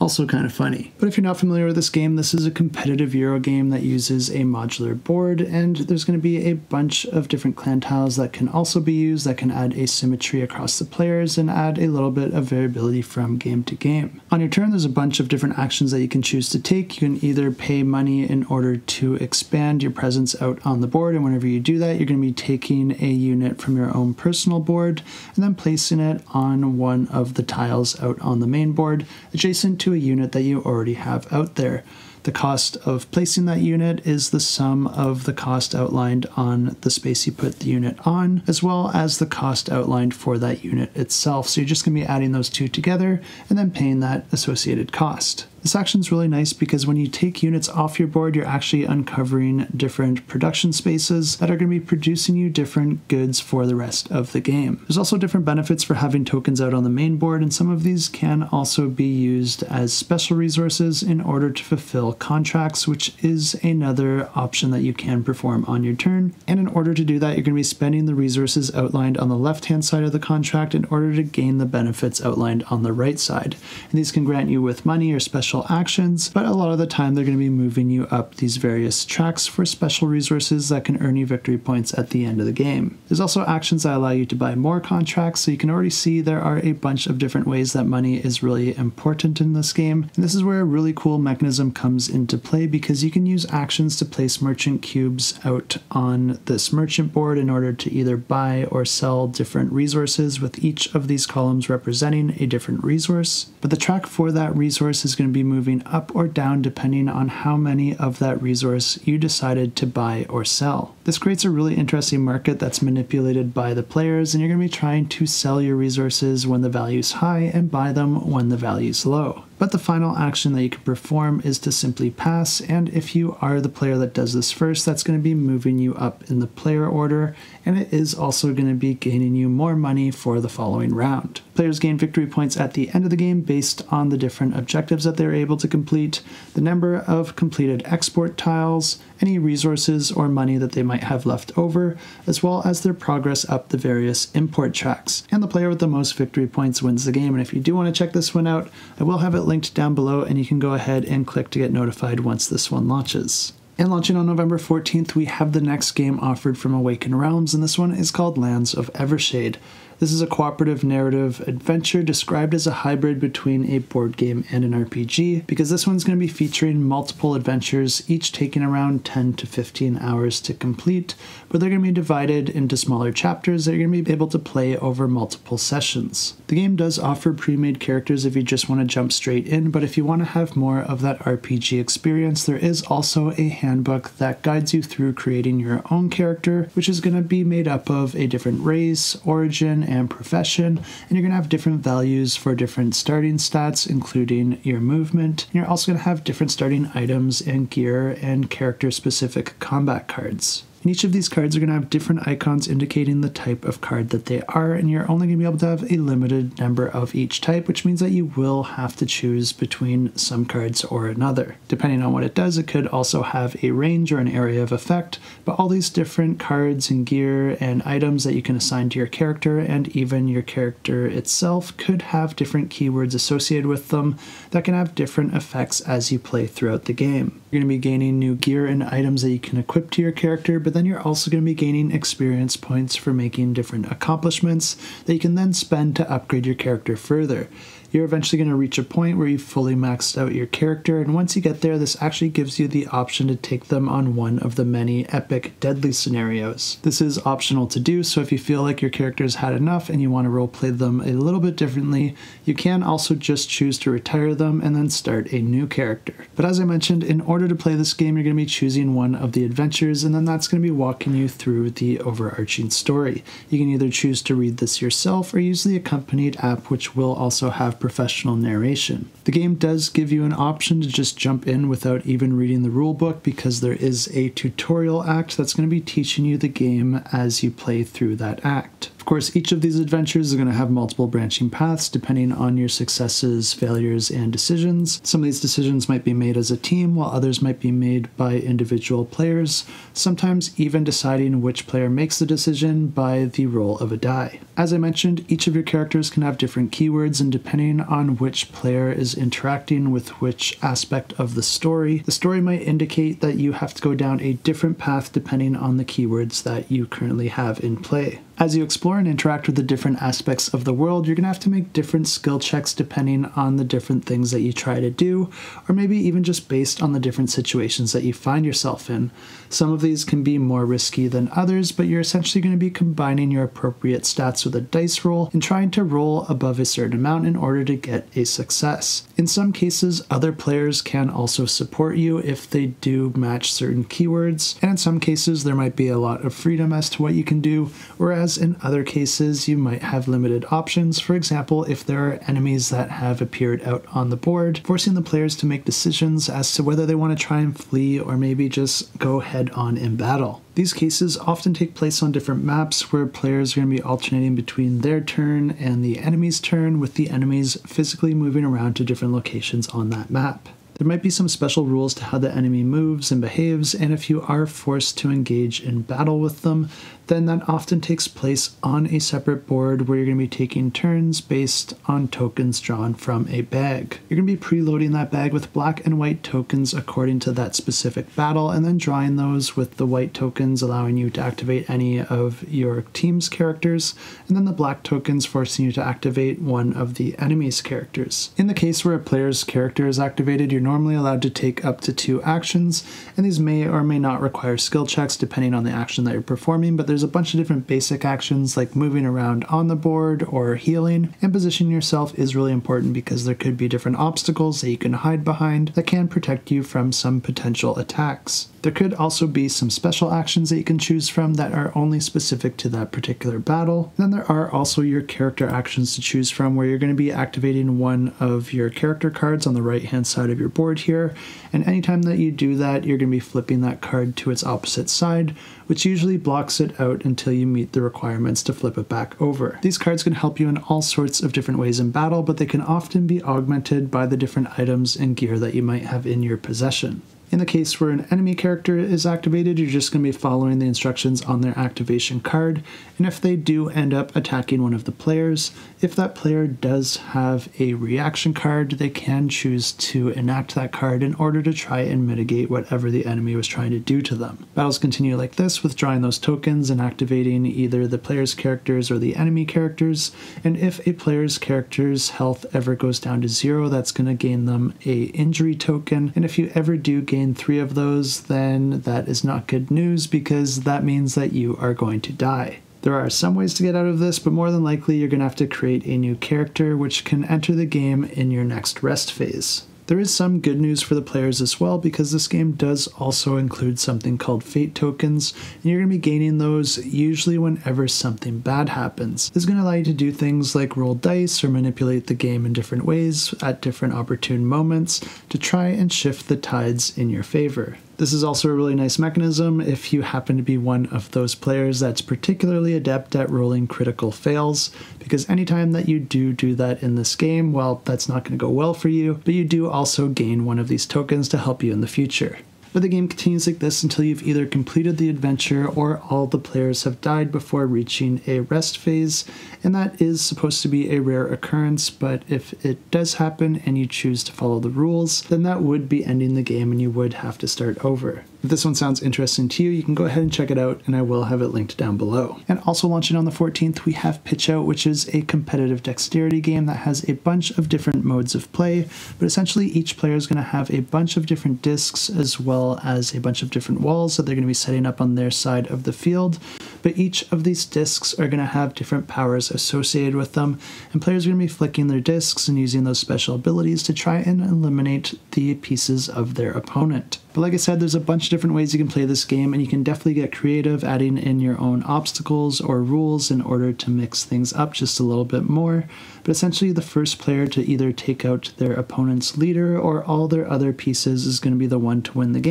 also kind of funny. But if you're not familiar with this game, this is a competitive Euro game that uses a modular board, and there's going to be a bunch of different clan tiles that can also be used that can add asymmetry across the players and add a little bit of variability from game to game. On your turn, there's a bunch of different actions that you can choose to take. You can either pay money in order to expand your presence out on the board, and whenever you do that, you're going to be taking a unit from your own personal board and then placing it on one of the tiles out on the main board adjacent to a unit that you already have out there. The cost of placing that unit is the sum of the cost outlined on the space you put the unit on, as well as the cost outlined for that unit itself. So you're just going to be adding those two together and then paying that associated cost. This action is really nice because when you take units off your board, you're actually uncovering different production spaces that are going to be producing you different goods for the rest of the game. There's also different benefits for having tokens out on the main board, and some of these can also be used as special resources in order to fulfill contracts, which is another option that you can perform on your turn. And in order to do that, you're going to be spending the resources outlined on the left-hand side of the contract in order to gain the benefits outlined on the right side. And these can grant you with money or special actions, but a lot of the time they're going to be moving you up these various tracks for special resources that can earn you victory points at the end of the game. There's also actions that allow you to buy more contracts, so you can already see there are a bunch of different ways that money is really important in this game, and this is where a really cool mechanism comes into play because you can use actions to place merchant cubes out on this merchant board in order to either buy or sell different resources, with each of these columns representing a different resource, but the track for that resource is going to be moving up or down depending on how many of that resource you decided to buy or sell. This creates a really interesting market that's manipulated by the players, and you're going to be trying to sell your resources when the value's high and buy them when the value's low. But the final action that you can perform is to simply pass, and if you are the player that does this first, that's going to be moving you up in the player order, and it is also going to be gaining you more money for the following round. Players gain victory points at the end of the game based on the different objectives that they're able to complete, the number of completed export tiles, any resources or money that they might have left over, as well as their progress up the various import tracks. And the player with the most victory points wins the game. And if you do want to check this one out, I will have it linked down below, and you can go ahead and click to get notified once this one launches. And launching on November 14th, we have the next game offered from Awaken Realms, and this one is called Lands of Evershade. This is a cooperative narrative adventure described as a hybrid between a board game and an RPG, because this one's going to be featuring multiple adventures, each taking around 10 to 15 hours to complete, but they're going to be divided into smaller chapters that you're going to be able to play over multiple sessions. The game does offer pre-made characters if you just want to jump straight in, but if you want to have more of that RPG experience, there is also a handbook that guides you through creating your own character, which is going to be made up of a different race, origin, and profession, and you're going to have different values for different starting stats, including your movement, and you're also going to have different starting items and gear and character-specific combat cards. And each of these cards are going to have different icons indicating the type of card that they are, and you're only going to be able to have a limited number of each type, which means that you will have to choose between some cards or another. Depending on what it does, it could also have a range or an area of effect, but all these different cards and gear and items that you can assign to your character, and even your character itself, could have different keywords associated with them that can have different effects as you play throughout the game. You're going to be gaining new gear and items that you can equip to your character, but then you're also going to be gaining experience points for making different accomplishments that you can then spend to upgrade your character further. You're eventually going to reach a point where you've fully maxed out your character, and once you get there, this actually gives you the option to take them on one of the many epic deadly scenarios. This is optional to do, so if you feel like your character's had enough and you want to roleplay them a little bit differently, you can also just choose to retire them and then start a new character. But as I mentioned, in order to play this game, you're going to be choosing one of the adventures, and then that's going to be walking you through the overarching story. You can either choose to read this yourself or use the accompanied app, which will also have professional narration. The game does give you an option to just jump in without even reading the rulebook, because there is a tutorial act that's going to be teaching you the game as you play through that act. Of course, each of these adventures are going to have multiple branching paths depending on your successes, failures, and decisions. Some of these decisions might be made as a team, while others might be made by individual players, sometimes even deciding which player makes the decision by the roll of a die. As I mentioned, each of your characters can have different keywords, and depending on which player is interacting with which aspect of the story might indicate that you have to go down a different path depending on the keywords that you currently have in play. As you explore and interact with the different aspects of the world, you're going to have to make different skill checks depending on the different things that you try to do, or maybe even just based on the different situations that you find yourself in. Some of these can be more risky than others, but you're essentially going to be combining your appropriate stats with a dice roll and trying to roll above a certain amount in order to get a success. In some cases, other players can also support you if they do match certain keywords, and in some cases, there might be a lot of freedom as to what you can do, whereas in other cases, you might have limited options. For example, if there are enemies that have appeared out on the board, forcing the players to make decisions as to whether they want to try and flee or maybe just go head on in battle. These cases often take place on different maps where players are going to be alternating between their turn and the enemy's turn, with the enemies physically moving around to different locations on that map. There might be some special rules to how the enemy moves and behaves, and if you are forced to engage in battle with them, then that often takes place on a separate board where you're going to be taking turns based on tokens drawn from a bag. You're going to be preloading that bag with black and white tokens according to that specific battle, and then drawing those with the white tokens allowing you to activate any of your team's characters, and then the black tokens forcing you to activate one of the enemy's characters. In the case where a player's character is activated, you're normally allowed to take up to 2 actions, and these may or may not require skill checks depending on the action that you're performing, but there's a bunch of different basic actions like moving around on the board or healing, and positioning yourself is really important because there could be different obstacles that you can hide behind that can protect you from some potential attacks. There could also be some special actions that you can choose from that are only specific to that particular battle. And then there are also your character actions to choose from, where you're going to be activating one of your character cards on the right hand side of your board here, and anytime that you do that, you're going to be flipping that card to its opposite side, which usually blocks it out until you meet the requirements to flip it back over. These cards can help you in all sorts of different ways in battle, but they can often be augmented by the different items and gear that you might have in your possession. In the case where an enemy character is activated, you're just going to be following the instructions on their activation card, and if they do end up attacking one of the players, if that player does have a reaction card, they can choose to enact that card in order to try and mitigate whatever the enemy was trying to do to them. Battles continue like this, withdrawing those tokens and activating either the player's characters or the enemy characters, and if a player's character's health ever goes down to zero, that's going to gain them a injury token, and if you ever do gain three of those, then that is not good news, because that means that you are going to die. There are some ways to get out of this, but more than likely you're going to have to create a new character, which can enter the game in your next rest phase. There is some good news for the players as well, because this game does also include something called fate tokens, and you're going to be gaining those usually whenever something bad happens. This is going to allow you to do things like roll dice or manipulate the game in different ways at different opportune moments to try and shift the tides in your favor. This is also a really nice mechanism if you happen to be one of those players that's particularly adept at rolling critical fails, because anytime that you do that in this game, well, that's not going to go well for you, but you do also gain one of these tokens to help you in the future. But the game continues like this until you've either completed the adventure or all the players have died before reaching a rest phase, and that is supposed to be a rare occurrence, but if it does happen and you choose to follow the rules, then that would be ending the game and you would have to start over. If this one sounds interesting to you, you can go ahead and check it out, and I will have it linked down below. And also launching on the 14th, we have Pitch Out, which is a competitive dexterity game that has a bunch of different modes of play, but essentially each player is going to have a bunch of different discs as well as a bunch of different walls that they're going to be setting up on their side of the field, but each of these discs are going to have different powers associated with them, and players are going to be flicking their discs and using those special abilities to try and eliminate the pieces of their opponent. But like I said, there's a bunch of different ways you can play this game, and you can definitely get creative adding in your own obstacles or rules in order to mix things up just a little bit more. But essentially the first player to either take out their opponent's leader or all their other pieces is going to be the one to win the game.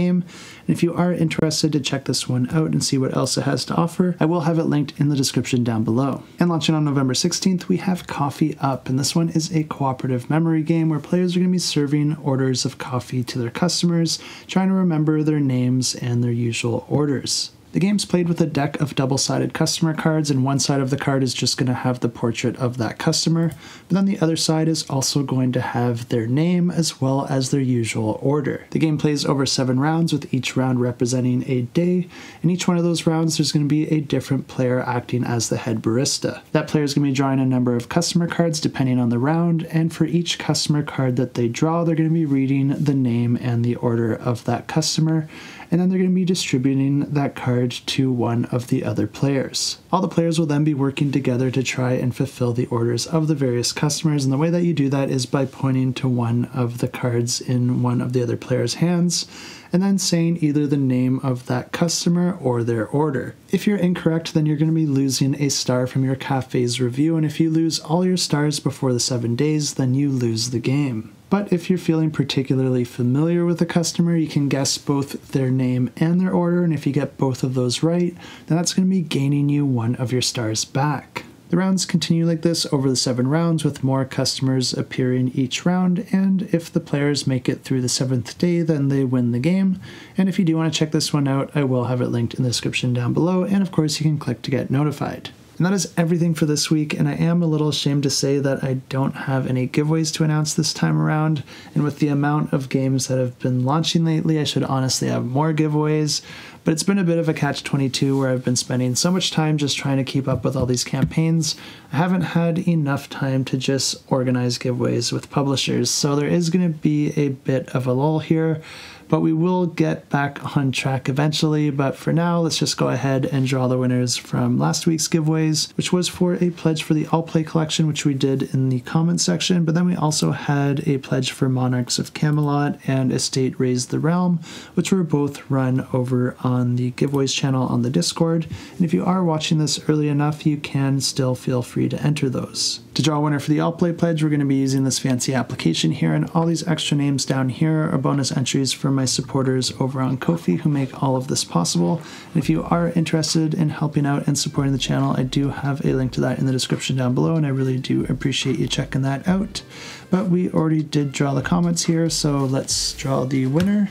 And if you are interested to check this one out and see what else it has to offer, I will have it linked in the description down below. And launching on November 16th, we have Coffee Up, and this one is a cooperative memory game where players are going to be serving orders of coffee to their customers, trying to remember their names and their usual orders. The game's played with a deck of double-sided customer cards, and one side of the card is just going to have the portrait of that customer, but then the other side is also going to have their name as well as their usual order. The game plays over 7 rounds, with each round representing a day, and each one of those rounds there's going to be a different player acting as the head barista. That player is going to be drawing a number of customer cards depending on the round, and for each customer card that they draw, they're going to be reading the name and the order of that customer, and then they're going to be distributing that card to one of the other players. All the players will then be working together to try and fulfill the orders of the various customers, and the way that you do that is by pointing to one of the cards in one of the other players' hands, and then saying either the name of that customer or their order. If you're incorrect, then you're going to be losing a star from your cafe's review, and if you lose all your stars before the 7 days, then you lose the game. But if you're feeling particularly familiar with a customer, you can guess both their name and their order, and if you get both of those right, then that's going to be gaining you one of your stars back. The rounds continue like this over the 7 rounds, with more customers appearing each round, and if the players make it through the 7th day, then they win the game. And if you do want to check this one out, I will have it linked in the description down below, and of course you can click to get notified. And that is everything for this week, and I am a little ashamed to say that I don't have any giveaways to announce this time around, and with the amount of games that have been launching lately, I should honestly have more giveaways, but it's been a bit of a catch-22 where I've been spending so much time just trying to keep up with all these campaigns, I haven't had enough time to just organize giveaways with publishers, so there is going to be a bit of a lull here. but we will get back on track eventually. But for now, let's just go ahead and draw the winners from last week's giveaways, which was for a pledge for the All Play collection, which we did in the comment section. But then we also had a pledge for Monarchs of Camelot and Estate Raised the Realm, which were both run over on the giveaways channel on the Discord. And if you are watching this early enough, you can still feel free to enter those. To draw a winner for the All Play pledge, we're going to be using this fancy application here, and all these extra names down here are bonus entries from my supporters over on Ko-fi who make all of this possible. And if you are interested in helping out and supporting the channel, I do have a link to that in the description down below, and I really do appreciate you checking that out. But we already did draw the comments here, so let's draw the winner.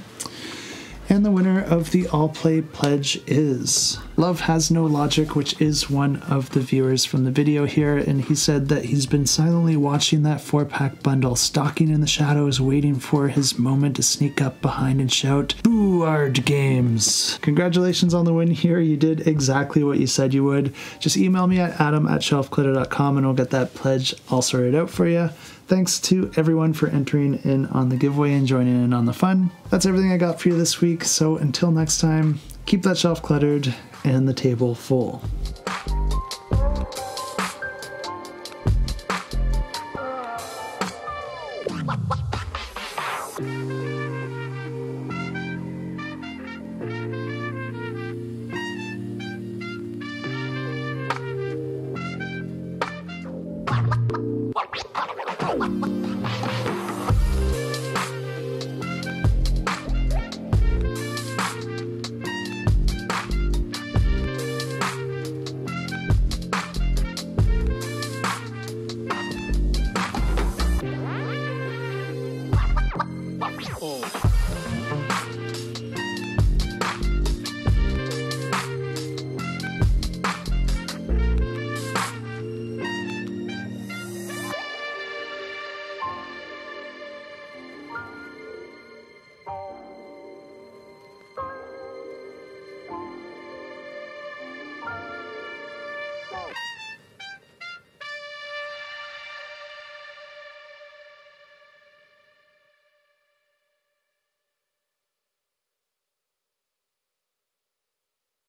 And the winner of the All Play pledge is Love Has No Logic, which is one of the viewers from the video here, and he said that he's been silently watching that 4-pack bundle, stalking in the shadows, waiting for his moment to sneak up behind and shout, "Board Games!" Congratulations on the win here. You did exactly what you said you would. Just email me at adam@shelfclitter.com and we'll get that pledge all sorted out for you. Thanks to everyone for entering in on the giveaway and joining in on the fun. That's everything I got for you this week, so until next time, keep that shelf cluttered and the table full. Oh.